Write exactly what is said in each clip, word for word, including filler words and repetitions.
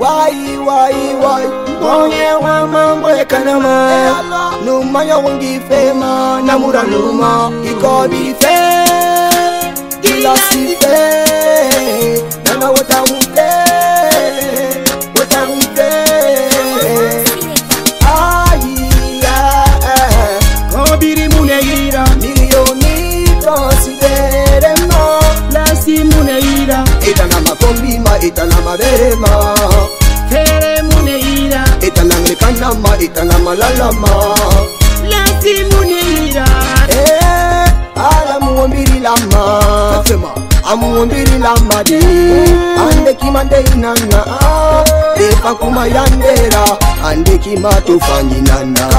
Why, why, why? Wonye wa mambo ya kanama Numa ya wangi fema Namura numa Ikobi fe Gilasi fe Nana wata unfe Wata unfe Ayiya Kobiri muneira Milioni consideremo Lasi muneira Itanama kombima Itanama berema Kanama itanama lalama Lati muneira Eh, ala muombiri lama Katema, amuombiri lama di Ande kimande inana Efa kumayandera Ande kima tufanyi nana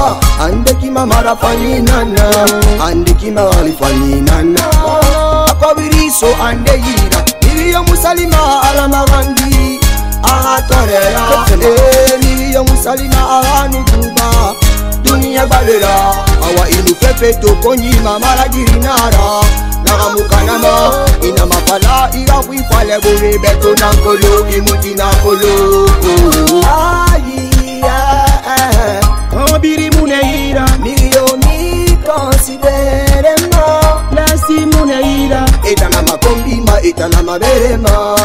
Ande kima marafanyi nana Ande kima walifanyi nana Akawiri so ande yira Niliyo musalima alama wandi Aha torera Eh, Salina ahanu kuba Dunia balera Awa inu fefe tokonyi mamara girinara Nagamukanama Inamapala irawifale Bore beto nankolo Imuti nankolo Ayiya Kambiri muneira Milioni considerema Lasi muneira Etanama kombima Etanama berema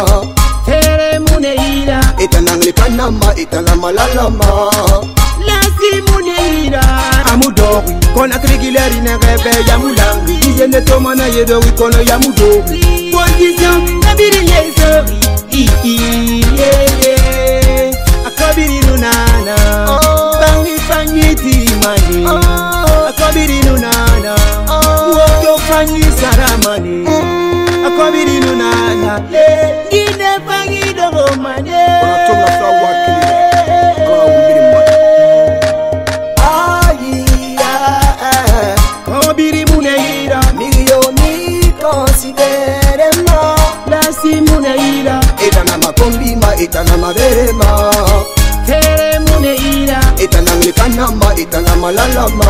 Tere muneira Etanangle kanama, etanama lalama Lasi muneira Amudori, kona krigileri nerebe ya mulangi Iye netoma na yedori kono ya mudori Kondizan, kabiri yezori Ii, yeye Akobiri nunana Bangi fanyi timani Akobiri nunana Woto fanyi saramani Akobiri nunana Gine fanyi domomane Itanama berema Tere muneira Itanangle kanama Itanama lalama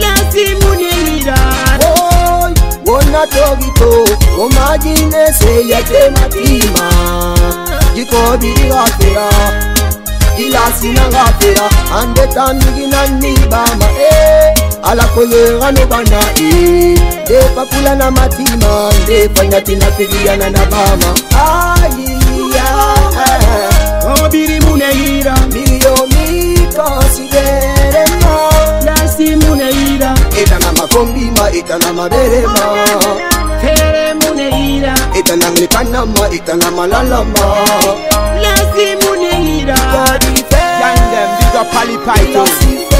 Lati muneira Oy Wona togito Omagine seye tema tima Jikobiri afera Ilasi nangafera Andetanigi nanibama Eh Alakoye anobana Eh Depa pula na matima Depa nyati na figia na nabama Ayi Kambiri muneira Milioni considerema Lasi muneira Etanama kombima Etanama berema Tere muneira Etanangle kanama Etanama lalama Lasi muneira Kodi fe Yang dem big up Ali Python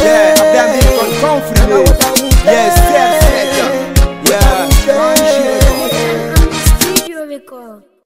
Yeah, dem big on confidence Yes, yes, yes Yeah, yeah. Studio record.